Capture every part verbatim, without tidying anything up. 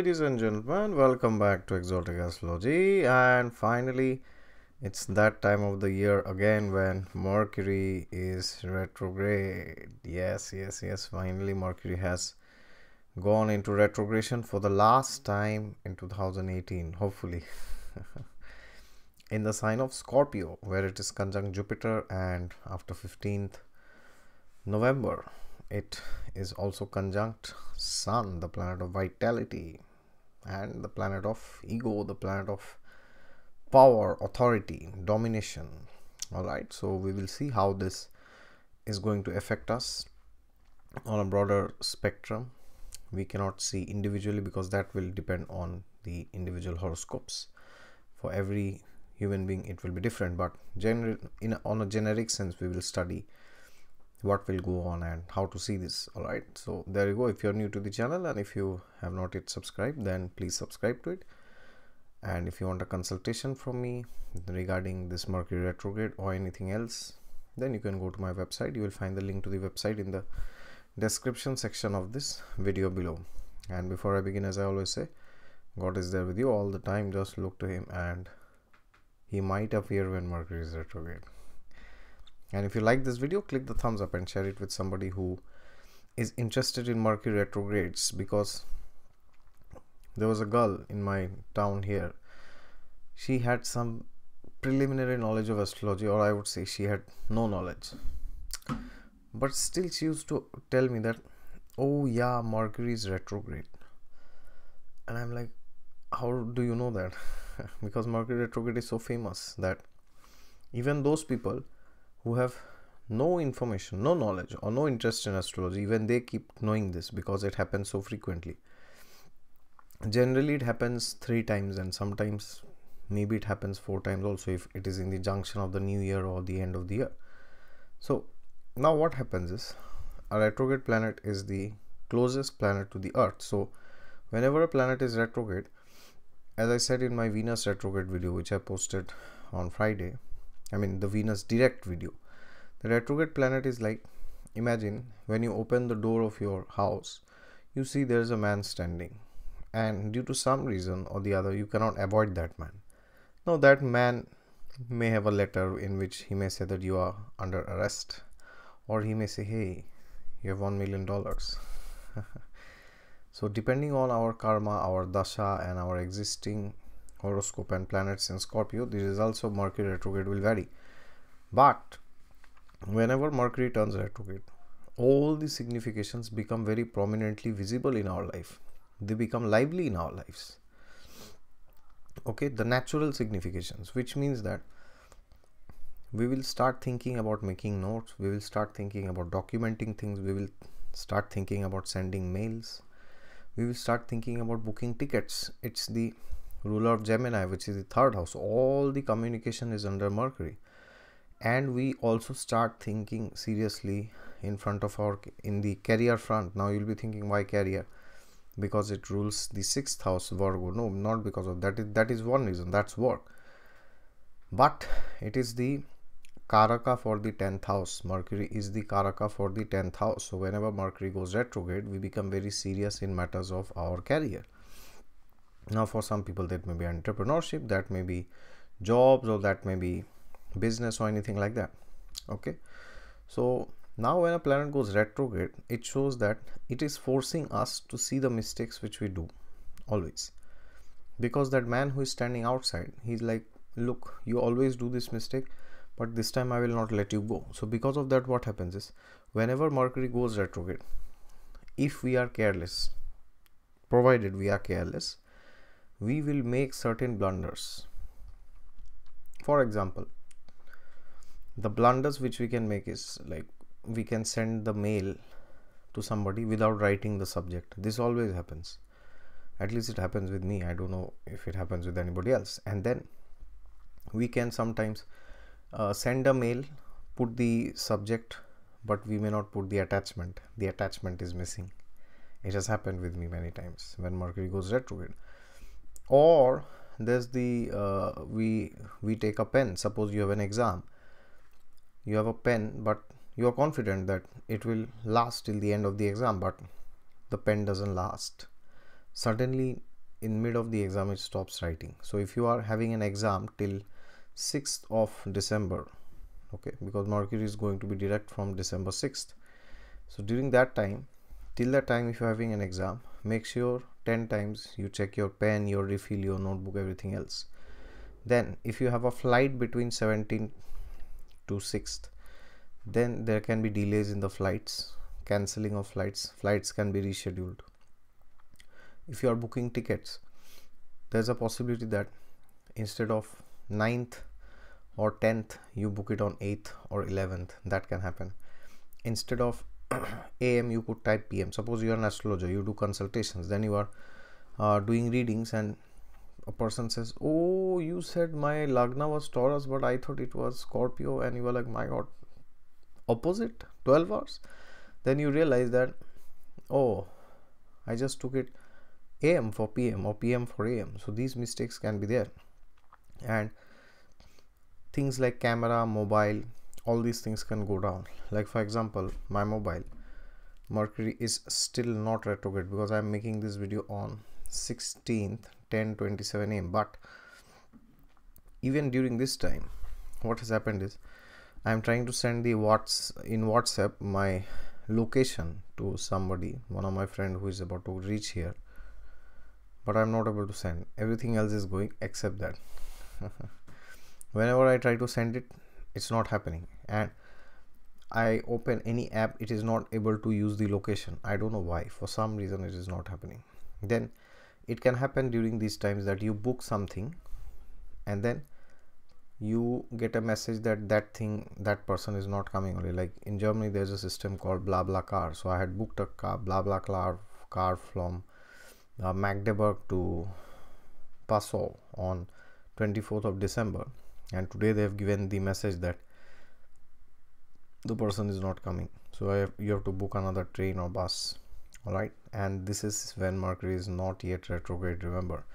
ladies and gentlemen, welcome back to Exotic Astrology, and finally it's that time of the year again when Mercury is retrograde. Yes, yes, yes, finally Mercury has gone into retrogression for the last time in two thousand eighteen, hopefully, in the sign of Scorpio, where it is conjunct Jupiter, and after fifteenth November it is also conjunct Sun, the planet of vitality, and the planet of ego, the planet of power, authority, domination. All right, so we will see how this is going to affect us on a broader spectrum. We cannot see individually because that will depend on the individual horoscopes. For every human being it will be different, but general in a, on a generic sense we will study what will go on and how to see this. All right, so there you go. If you're new to the channel and if you have not yet subscribed, then please subscribe to it. And if you want a consultation from me regarding this Mercury retrograde or anything else, then you can go to my website. You will find the link to the website in the description section of this video below. And before I begin, as I always say, God is there with you all the time. Just look to him and he might appear when Mercury is retrograde. And if you like this video, click the thumbs up and share it with somebody who is interested in Mercury retrogrades, because there was a girl in my town here. She had some preliminary knowledge of astrology, or I would say she had no knowledge, but still she used to tell me that, oh yeah, Mercury is retrograde. And I'm like, how do you know that? Because Mercury retrograde is so famous that even those people who have no information, no knowledge, or no interest in astrology, even they keep knowing this because it happens so frequently. Generally it happens three times, and sometimes maybe it happens four times also if it is in the junction of the new year or the end of the year. So now what happens is, a retrograde planet is the closest planet to the earth. So whenever a planet is retrograde, as I said in my Venus retrograde video, which I posted on Friday, I mean the Venus direct video, the retrograde planet is like, imagine when you open the door of your house, you see there's a man standing, and due to some reason or the other you cannot avoid that man. Now that man may have a letter in which he may say that you are under arrest, or he may say, hey, you have one million dollars. So depending on our karma, our dasha, and our existing horoscope and planets in Scorpio, the results of Mercury retrograde will vary. But whenever Mercury turns retrograde, all the significations become very prominently visible in our life. They become lively in our lives. Okay, the natural significations, which means that we will start thinking about making notes, we will start thinking about documenting things, we will start thinking about sending mails, we will start thinking about booking tickets. It's the ruler of Gemini, which is the third house. All the communication is under Mercury, and we also start thinking seriously in front of our in the career front. Now you'll be thinking, why career? Because it rules the sixth house, Virgo. No, not because of that. It, that is one reason, that's work, but it is the karaka for the tenth house. Mercury is the karaka for the tenth house. So whenever Mercury goes retrograde, we become very serious in matters of our career. Now for some people that may be entrepreneurship, that may be jobs, or that may be business or anything like that. Okay, so now when a planet goes retrograde, it shows that it is forcing us to see the mistakes which we do always, because that man who is standing outside, he's like, look, you always do this mistake, but this time I will not let you go. So because of that, what happens is, whenever Mercury goes retrograde, if we are careless, provided we are careless, we will make certain blunders. For example, the blunders which we can make is like, we can send the mail to somebody without writing the subject. This always happens. At least it happens with me. I don't know if it happens with anybody else. And then we can sometimes uh, send a mail, put the subject, but we may not put the attachment. The attachment is missing. It has happened with me many times when Mercury goes retrograde. Or there's the uh, we we take a pen. Suppose you have an exam, you have a pen, but you are confident that it will last till the end of the exam, but the pen doesn't last. Suddenly in mid of the exam it stops writing. So if you are having an exam till sixth of December, okay, because Mercury is going to be direct from December sixth, so during that time, till that time, if you're having an exam, make sure ten times you check your pen, your refill, your notebook, everything else. Then if you have a flight between seventeenth to sixth, then there can be delays in the flights, cancelling of flights, flights can be rescheduled. If you are booking tickets, there's a possibility that instead of ninth or tenth, you book it on eighth or eleventh. That can happen. Instead of A M, you could type P M. Suppose you are an astrologer, you do consultations, then you are uh, doing readings, and a person says, "Oh, you said my Lagna was Taurus, but I thought it was Scorpio," and you were like, "My God, opposite, twelve hours." Then you realize that, "Oh, I just took it A M for P M or P M for A M." So these mistakes can be there, and things like camera, mobile, all these things can go down. Like for example, my mobile, Mercury is still not retrograde because I'm making this video on sixteenth ten twenty-seven A M But even during this time, what has happened is I'm trying to send the whats in WhatsApp my location to somebody, one of my friend who is about to reach here, but I'm not able to send. Everything else is going except that. Whenever I try to send it, it's not happening, and I open any app, it is not able to use the location. I don't know why, for some reason it is not happening. Then it can happen during these times that you book something and then you get a message that that thing, that person is not coming only. Like in Germany, there's a system called BlaBlaCar. So I had booked a car, BlaBlaCar car from uh, Magdeburg to Passau on twenty-fourth of December, and today they have given the message that the person is not coming. So I have, you have to book another train or bus. All right, and this is when Mercury is not yet retrograde. Remember,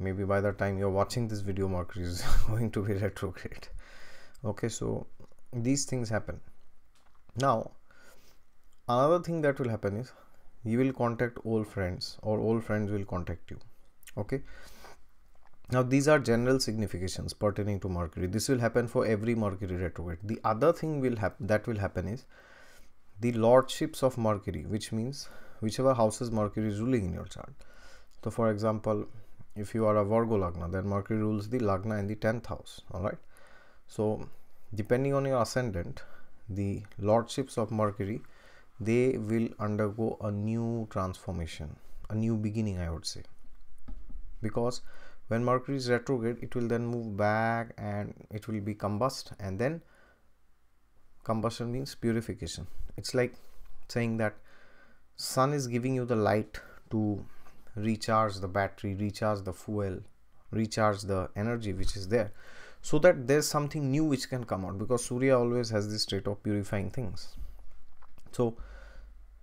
maybe by the time you're watching this video, Mercury is going to be retrograde. Okay, so these things happen. Now, another thing that will happen is you will contact old friends, or old friends will contact you. Okay, now these are general significations pertaining to Mercury. This will happen for every Mercury retrograde. The other thing will happen that will happen is the lordships of Mercury, which means whichever houses Mercury is ruling in your chart. So for example, if you are a Virgo Lagna, then Mercury rules the Lagna in the tenth house. Alright. So depending on your ascendant, the lordships of Mercury, they will undergo a new transformation, a new beginning, I would say. Because when Mercury is retrograde, it will then move back and it will be combust, and then combustion means purification. It's like saying that sun is giving you the light to recharge the battery, recharge the fuel, recharge the energy which is there, so that there's something new which can come out, because Surya always has this state of purifying things. So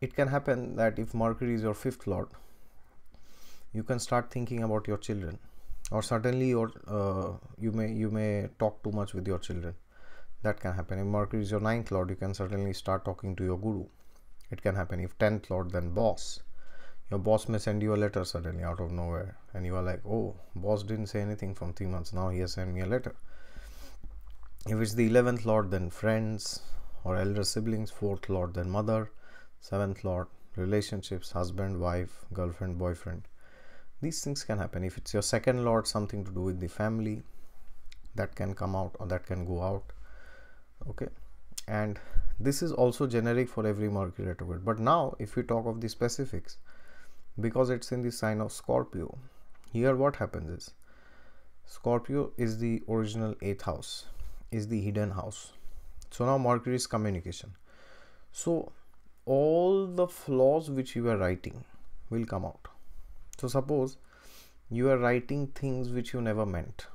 it can happen that if Mercury is your fifth lord, you can start thinking about your children, or suddenly your uh, you may you may talk too much with your children. That can happen. If Mercury is your ninth lord, you can certainly start talking to your guru. It can happen. If tenth lord, then boss. Your boss may send you a letter suddenly out of nowhere, and you are like, "Oh, boss didn't say anything from three months. Now he has sent me a letter." If it's the eleventh lord, then friends or elder siblings. Fourth lord, then mother. Seventh lord, relationships, husband, wife, girlfriend, boyfriend. These things can happen. If it's your second lord, something to do with the family, that can come out or that can go out. Okay, and this is also generic for every Mercury retrograde. But now if we talk of the specifics, because it's in the sign of Scorpio, here what happens is Scorpio is the original eighth house, is the hidden house. So now Mercury is communication, so all the flaws which you are writing will come out. So suppose you are writing things which you never meant,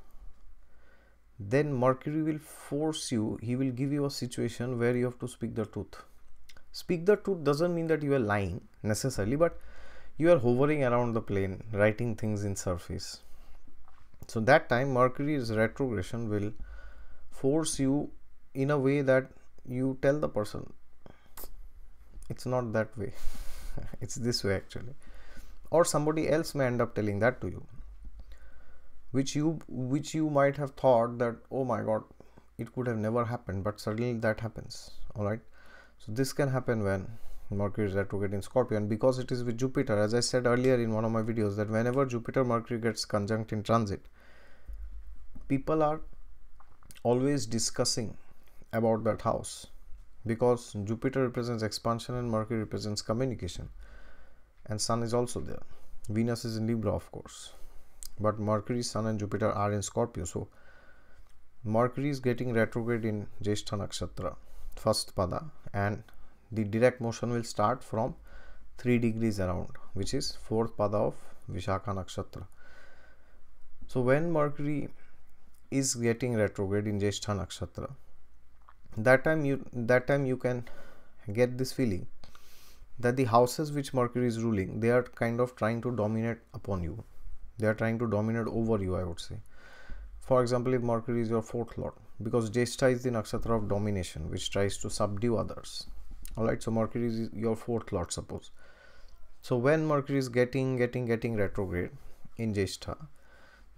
then Mercury will force you, he will give you a situation where you have to speak the truth. Speak the truth doesn't mean that you are lying necessarily, but you are hovering around the plane, writing things in surface. So that time Mercury's retrogression will force you in a way that you tell the person, "It's not that way." It's this way actually. or somebody else may end up telling that to you, which you which you might have thought that, oh my god, it could have never happened, but suddenly that happens. All right, so this can happen when Mercury is retrograde in Scorpio, and because it is with Jupiter, as I said earlier in one of my videos, that whenever Jupiter Mercury gets conjunct in transit, people are always discussing about that house, because Jupiter represents expansion and Mercury represents communication, and Sun is also there. Venus is in Libra, of course, but Mercury, Sun and Jupiter are in Scorpio. So Mercury is getting retrograde in Jyeshtha Nakshatra, first pada, and the direct motion will start from three degrees around, which is fourth pada of Vishakha Nakshatra. So when Mercury is getting retrograde in Jyeshtha Nakshatra, that time you that time you can get this feeling that the houses which Mercury is ruling, they are kind of trying to dominate upon you. They are trying to dominate over you, I would say. For example, if Mercury is your fourth lord, because Jyeshtha is the nakshatra of domination, which tries to subdue others. Alright, so Mercury is your fourth lord, suppose. So when Mercury is getting, getting, getting retrograde in Jyeshtha,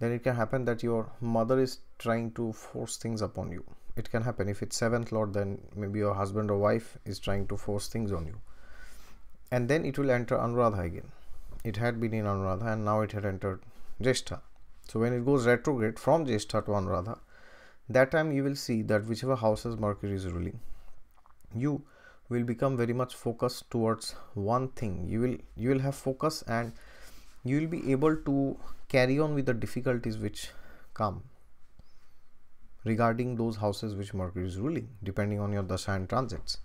then it can happen that your mother is trying to force things upon you. It can happen. If it's seventh lord, then maybe your husband or wife is trying to force things on you. And then it will enter Anuradha again. It had been in Anuradha and now it had entered Jyeshtha. So when it goes retrograde from Jyeshtha to Anuradha, that time you will see that whichever houses Mercury is ruling, you will become very much focused towards one thing. You will you will have focus, and you will be able to carry on with the difficulties which come regarding those houses which Mercury is ruling, depending on your dasha and transits.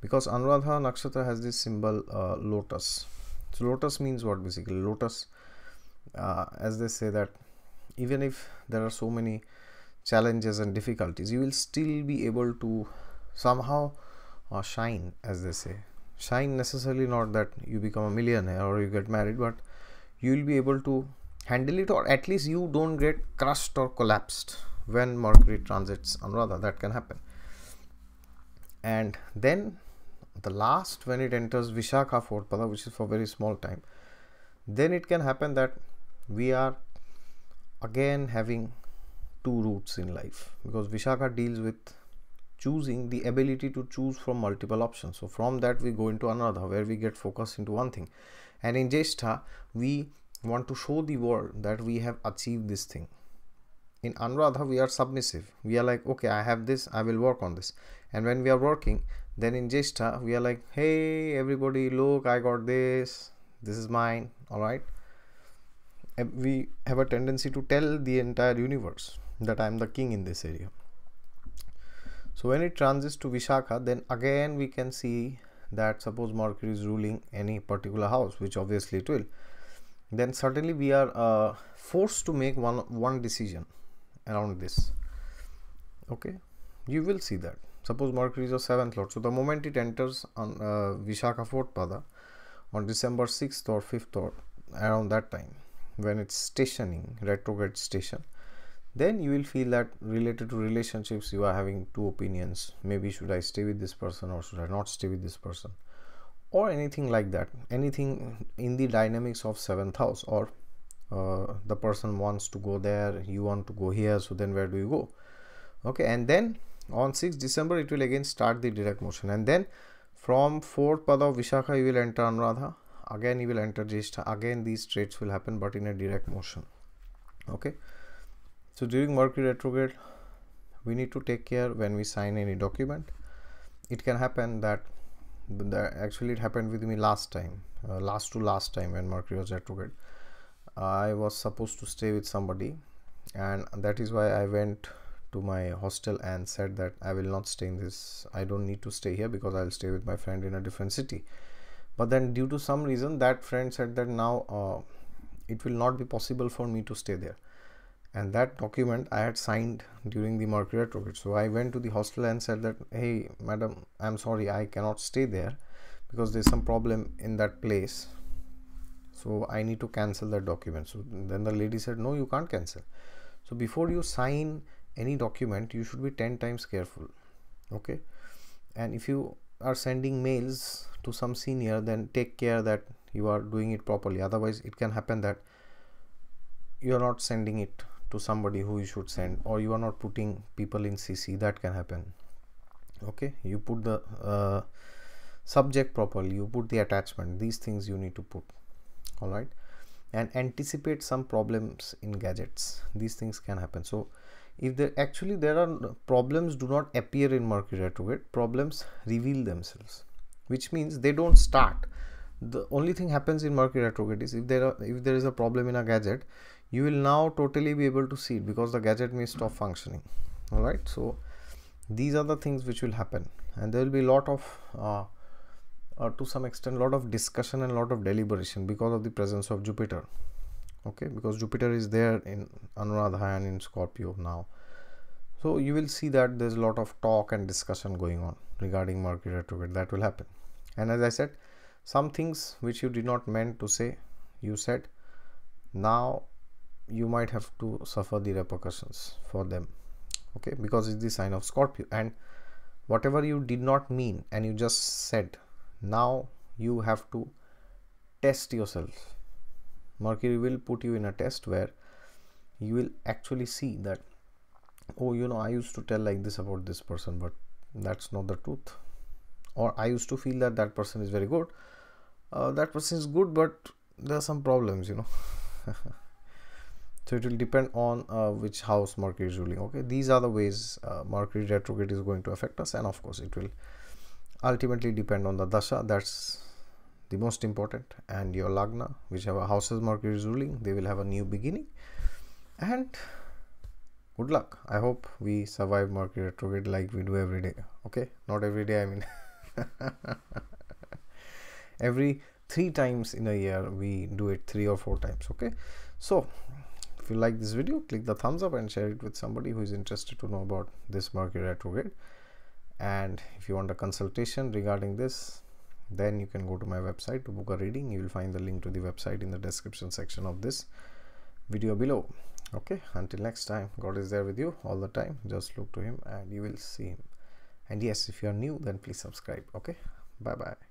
Because Anuradha Nakshatra has this symbol uh, lotus. So lotus means what? Basically, lotus, uh, as they say, that even if there are so many challenges and difficulties, you will still be able to somehow uh, shine, as they say. Shine necessarily not that you become a millionaire or you get married, but you will be able to handle it, or at least you don't get crushed or collapsed when Mercury transits Anuradha. That can happen. And then the last, when it enters Vishakha fourth pada, which is for very small time, then it can happen that we are again having two roots in life, because Vishakha deals with choosing, the ability to choose from multiple options. So from that we go into Anuradha, where we get focused into one thing, and in Jyeshtha we want to show the world that we have achieved this thing. In Anuradha we are submissive. We are like, okay, I have this, I will work on this. And when we are working, then in Jyeshtha we are like, hey everybody, look, I got this, this is mine. All right, we have a tendency to tell the entire universe that I am the king in this area. So when it transits to Vishakha, then again we can see that suppose Mercury is ruling any particular house, which obviously it will, then suddenly we are uh, forced to make one one decision around this. Okay, you will see that. Suppose Mercury is your seventh lord, so the moment it enters on uh, Vishakha fourth pada on December sixth or fifth, or around that time when it's stationing, retrograde station, then you will feel that related to relationships, you are having two opinions. Maybe should I stay with this person or should I not stay with this person, or anything like that. Anything in the dynamics of seventh house, or uh, the person wants to go there, you want to go here, so then where do you go? Okay, and then on sixth December it will again start the direct motion, and then from fourth pada of Vishakha you will enter Anuradha, again you will enter Jyeshtha, again these traits will happen, but in a direct motion. Okay, so during Mercury retrograde we need to take care when we sign any document. It can happen that, that actually it happened with me last time, uh, last to last time when Mercury was retrograde. I was supposed to stay with somebody, and that is why I went to my hostel and said that I will not stay in this, I don't need to stay here, because I'll stay with my friend in a different city. But then due to some reason that friend said that now uh, it will not be possible for me to stay there, and that document I had signed during the Mercury retrograde. So I went to the hostel and said that, hey madam, I'm sorry, I cannot stay there because there's some problem in that place, so I need to cancel that document. So then the lady said, no, you can't cancel. So before you sign any document, you should be ten times careful. Okay, and if you are sending mails to some senior, then take care that you are doing it properly. Otherwise it can happen that you are not sending it to somebody who you should send, or you are not putting people in C C. That can happen. Okay, you put the uh, subject properly, you put the attachment, these things you need to put. All right, and anticipate some problems in gadgets. These things can happen. So if there actually there are problems, do not appear in Mercury retrograde. Problems reveal themselves, which means they don't start. The only thing happens in Mercury retrograde is if there are if there is a problem in a gadget, you will now totally be able to see it because the gadget may stop functioning. All right, so these are the things which will happen, and there will be a lot of uh, uh, to some extent lot of discussion and lot of deliberation because of the presence of Jupiter. Okay, because Jupiter is there in Anuradha and in Scorpio now, so you will see that there's a lot of talk and discussion going on regarding Mercury retrograde. That will happen. And as I said, some things which you did not meant to say, you said, now you might have to suffer the repercussions for them. Okay, because it's the sign of Scorpio, and whatever you did not mean and you just said, now you have to test yourself. Mercury will put you in a test where you will actually see that, oh, you know, I used to tell like this about this person, but that's not the truth. Or I used to feel that that person is very good. Uh, that person is good, but there are some problems, you know. So it will depend on uh, which house Mercury is ruling. Okay, these are the ways uh, Mercury retrograde is going to affect us. And of course, it will ultimately depend on the dasha. That's the most important, and your lagna, whichever houses Mercury is ruling, they will have a new beginning. And good luck. I hope we survive Mercury retrograde like we do every day. Okay, not every day, I mean every three times in a year we do it, three or four times. Okay, so if you like this video, click the thumbs up and share it with somebody who is interested to know about this Mercury retrograde. And if you want a consultation regarding this, then you can go to my website to book a reading. You will find the link to the website in the description section of this video below. Okay, until next time, God is there with you all the time. Just look to him and you will see him. And yes, if you are new, then please subscribe. Okay, bye bye.